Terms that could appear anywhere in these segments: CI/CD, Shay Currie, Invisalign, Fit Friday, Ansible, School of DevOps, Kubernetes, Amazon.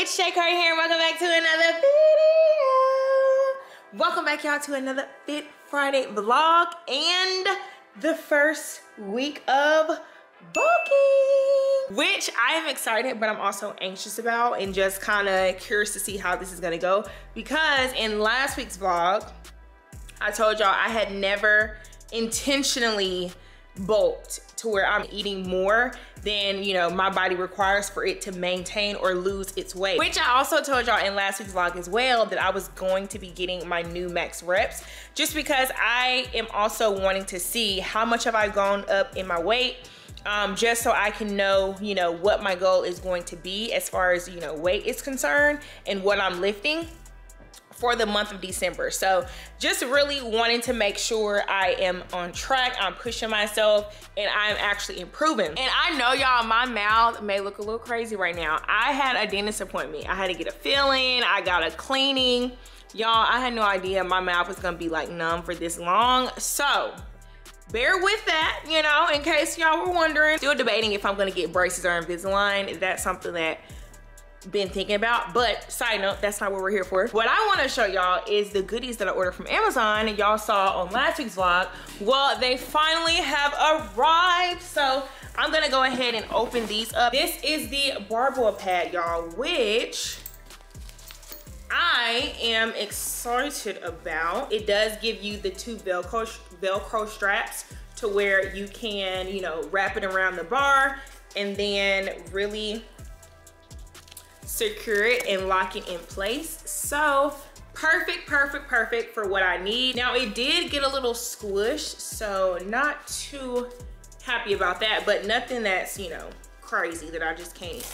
It's Shay Currie here, and welcome back to another video. Welcome back, y'all, to another Fit Friday vlog and the first week of booking, which I am excited, but I'm also anxious about and just kind of curious to see how this is gonna go, because in last week's vlog, I told y'all I had never intentionally bulked to where I'm eating more than, you know, my body requires for it to maintain or lose its weight, which I also told y'all in last week's vlog as well, that I was going to be getting my new max reps, just because I am also wanting to see how much have I gone up in my weight, just so I can know, you know, what my goal is going to be as far as, you know, weight is concerned and what I'm lifting for the month of December. So just really wanting to make sure I am on track, I'm pushing myself, and I'm actually improving. And I know, y'all, my mouth may look a little crazy right now. I had a dentist appointment. I had to get a filling, I got a cleaning. Y'all, I had no idea my mouth was gonna be like numb for this long. So bear with that, you know, in case y'all were wondering. Still debating if I'm gonna get braces or Invisalign. That's something that been thinking about, but side note, that's not what we're here for. What I want to show y'all is the goodies that I ordered from Amazon. Y'all saw on last week's vlog. Well, they finally have arrived, so I'm gonna go ahead and open these up. This is the barbell pad, y'all, which I am excited about. It does give you the two velcro straps to where you can, you know, wrap it around the bar and then really secure it and lock it in place. So perfect for what I need. Now, it did get a little squished, so not too happy about that, but nothing that's, you know, crazy that I just can't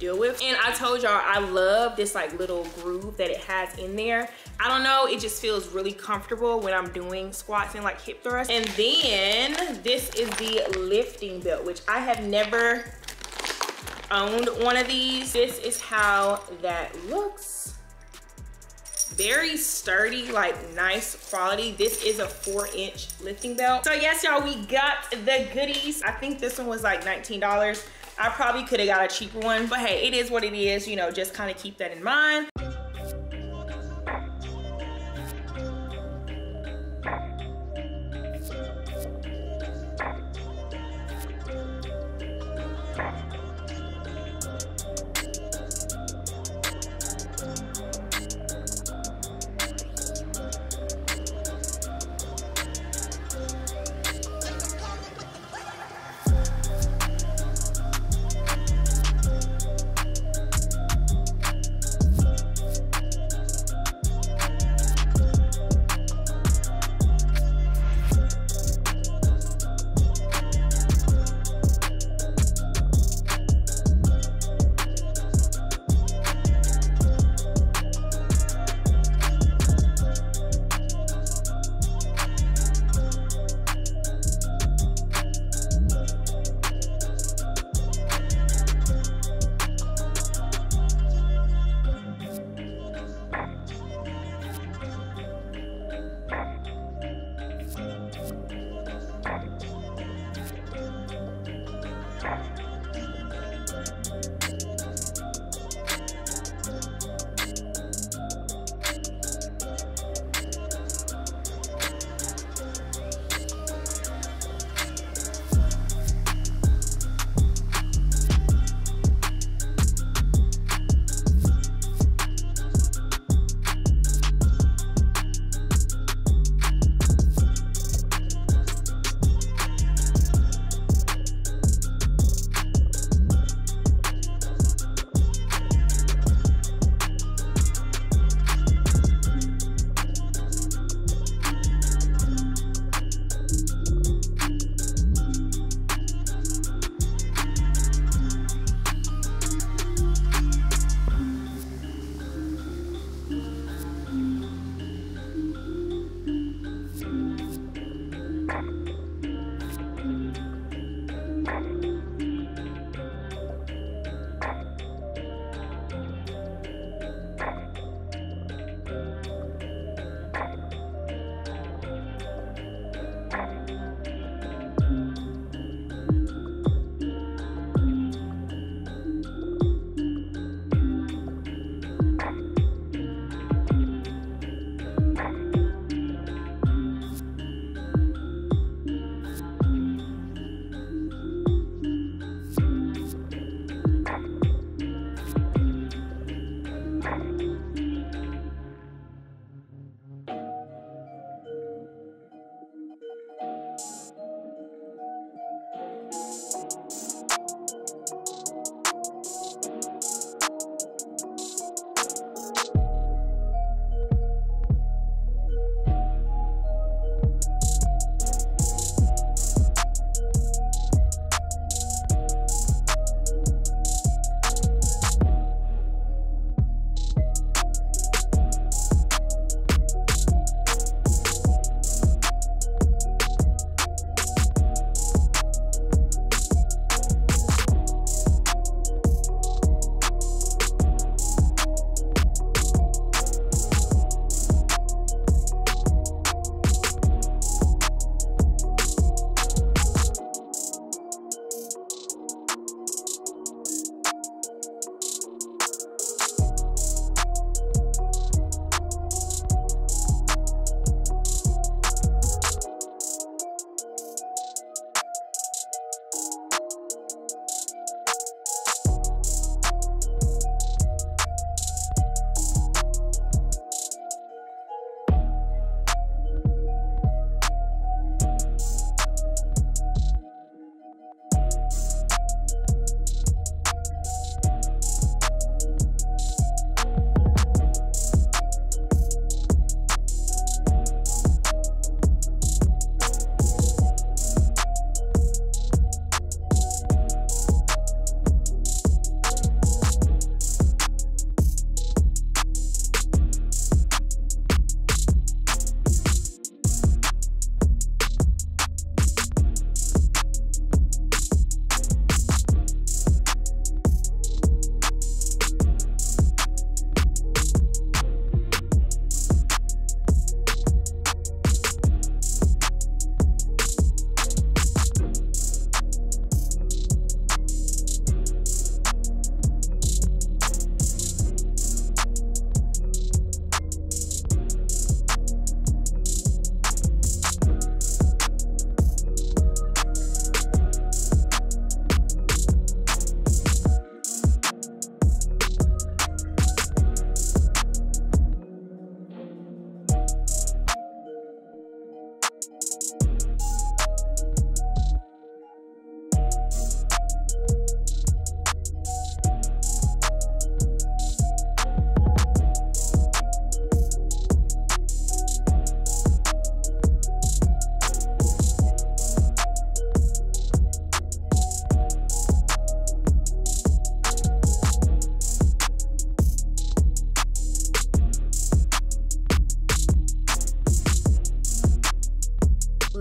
deal with. And I told y'all I love this like little groove that it has in there. I don't know, it just feels really comfortable when I'm doing squats and like hip thrusts. And then this is the lifting belt, which I have never owned one of these. This is how that looks. Very sturdy, like nice quality. This is a 4-inch lifting belt. So yes, y'all, we got the goodies. I think this one was like $19. I probably could have got a cheaper one, but hey, it is what it is, you know, just kind of keep that in mind.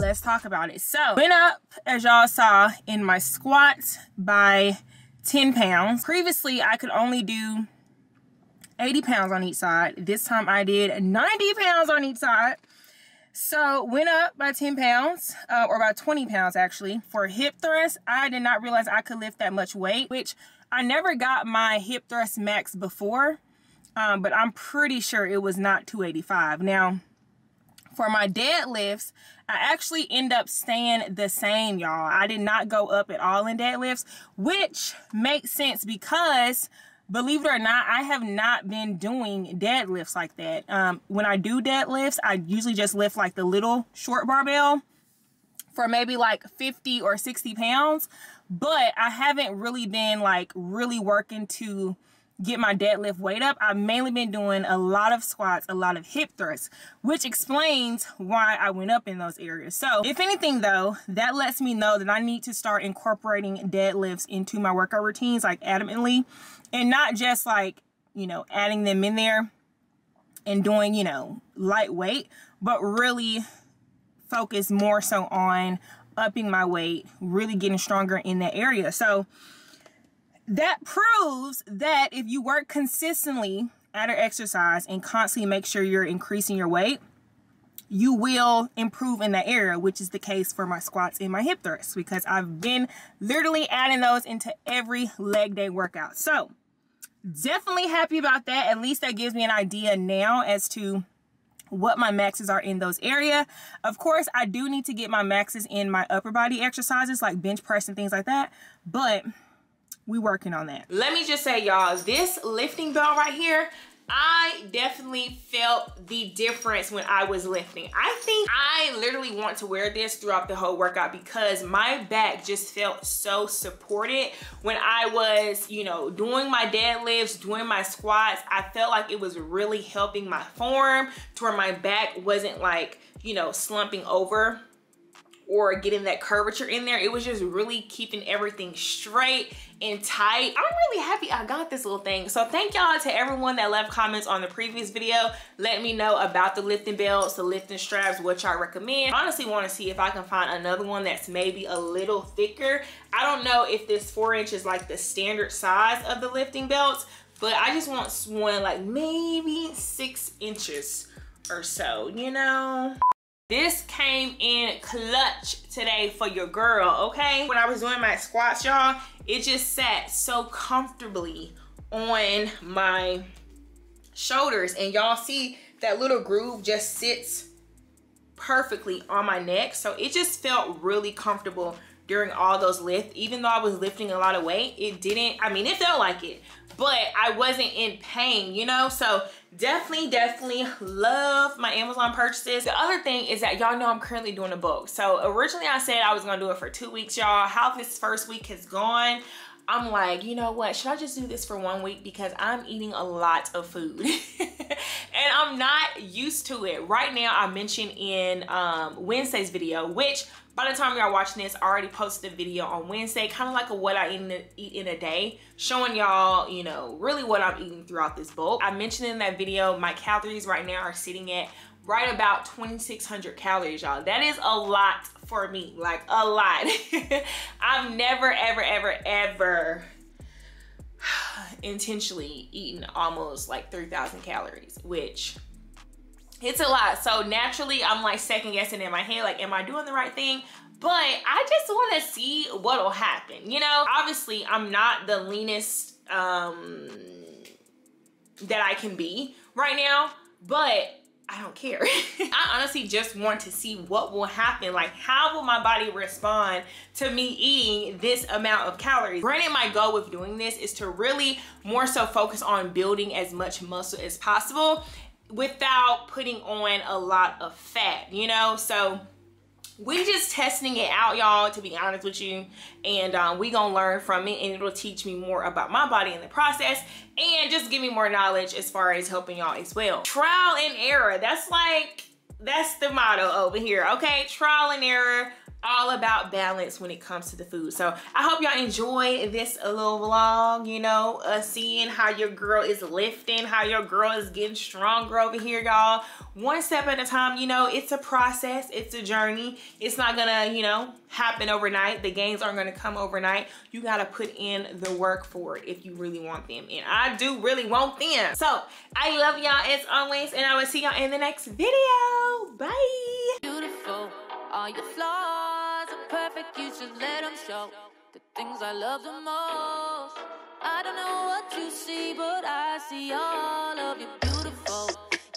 let's talk about it. So, went up, as y'all saw, in my squat by 10 pounds. Previously, I could only do 80 pounds on each side. This time, I did 90 pounds on each side. So, went up by 10 pounds, or by 20 pounds, actually. For hip thrust, I did not realize I could lift that much weight, which I never got my hip thrust max before, but I'm pretty sure it was not 285. Now, for my deadlifts, I actually end up staying the same, y'all. I did not go up at all in deadlifts, which makes sense because, believe it or not, I have not been doing deadlifts like that. When I do deadlifts, I usually just lift like the little short barbell for maybe like 50 or 60 pounds, but I haven't really been like really working to get my deadlift weight up. I've mainly been doing a lot of squats, a lot of hip thrusts, which explains why I went up in those areas. So if anything though, that lets me know that I need to start incorporating deadlifts into my workout routines, like adamantly, and not just like, you know, adding them in there and doing, you know, lightweight, but really focus more so on upping my weight, really getting stronger in that area. So that proves that if you work consistently at an exercise and constantly make sure you're increasing your weight, you will improve in that area, which is the case for my squats and my hip thrusts, because I've been literally adding those into every leg day workout. So definitely happy about that. At least that gives me an idea now as to what my maxes are in those areas. Of course, I do need to get my maxes in my upper body exercises like bench press and things like that, but we working on that. Let me just say, y'all, this lifting bell right here, I definitely felt the difference when I was lifting. I think I literally want to wear this throughout the whole workout because my back just felt so supported when I was, you know, doing my deadlifts, doing my squats. I felt like it was really helping my form to where my back wasn't like, you know, slumping over or getting that curvature in there. It was just really keeping everything straight and tight. I'm really happy I got this little thing. So thank y'all to everyone that left comments on the previous video. Let me know about the lifting belts, the lifting straps, what y'all recommend. I honestly wanna see if I can find another one that's maybe a little thicker. I don't know if this 4-inch is like the standard size of the lifting belts, but I just want one like maybe 6 inches or so, you know? This came in clutch today for your girl, okay? When I was doing my squats, y'all, it just sat so comfortably on my shoulders. And y'all see that little groove just sits perfectly on my neck. So it just felt really comfortable during all those lifts. Even though I was lifting a lot of weight, it didn't, I mean, it felt like it, but I wasn't in pain, you know? So definitely love my Amazon purchases. The other thing is that y'all know I'm currently doing a book. So originally I said I was gonna do it for 2 weeks, y'all. How this first week has gone, I'm like, you know what? Should I just do this for 1 week? Because I'm eating a lot of food and I'm not used to it. Right now, I mentioned in Wednesday's video, which by the time y'all watching this, I already posted a video on Wednesday, kind of like a what I eat in a day, showing y'all, you know, really what I'm eating throughout this bulk. I mentioned in that video, my calories right now are sitting at right about 2,600 calories, y'all. That is a lot for me, like a lot. I've never, ever intentionally eaten almost like 3,000 calories, which it's a lot. So naturally, I'm like second guessing in my head, like, am I doing the right thing? But I just wanna see what'll happen, you know? Obviously, I'm not the leanest that I can be right now, but I don't care. I honestly just want to see what will happen. Like, how will my body respond to me eating this amount of calories? Granted, my goal with doing this is to really more so focus on building as much muscle as possible without putting on a lot of fat, you know? So we're just testing it out, y'all, to be honest with you. And we gonna learn from it, and it'll teach me more about my body in the process and just give me more knowledge as far as helping y'all as well. Trial and error, that's like, that's the motto over here, okay? Trial and error. all about balance when it comes to the food. So I hope y'all enjoy this little vlog, you know, seeing how your girl is lifting, how your girl is getting stronger over here, y'all. One step at a time, you know, it's a process, it's a journey. It's not gonna, you know, happen overnight. The gains aren't gonna come overnight. You gotta put in the work for it if you really want them. And I do really want them. So I love y'all as always, and I will see y'all in the next video. Bye. Beautiful. All your flaws are perfect, you should let them show. The things I love the most, I don't know what you see, but I see all of you.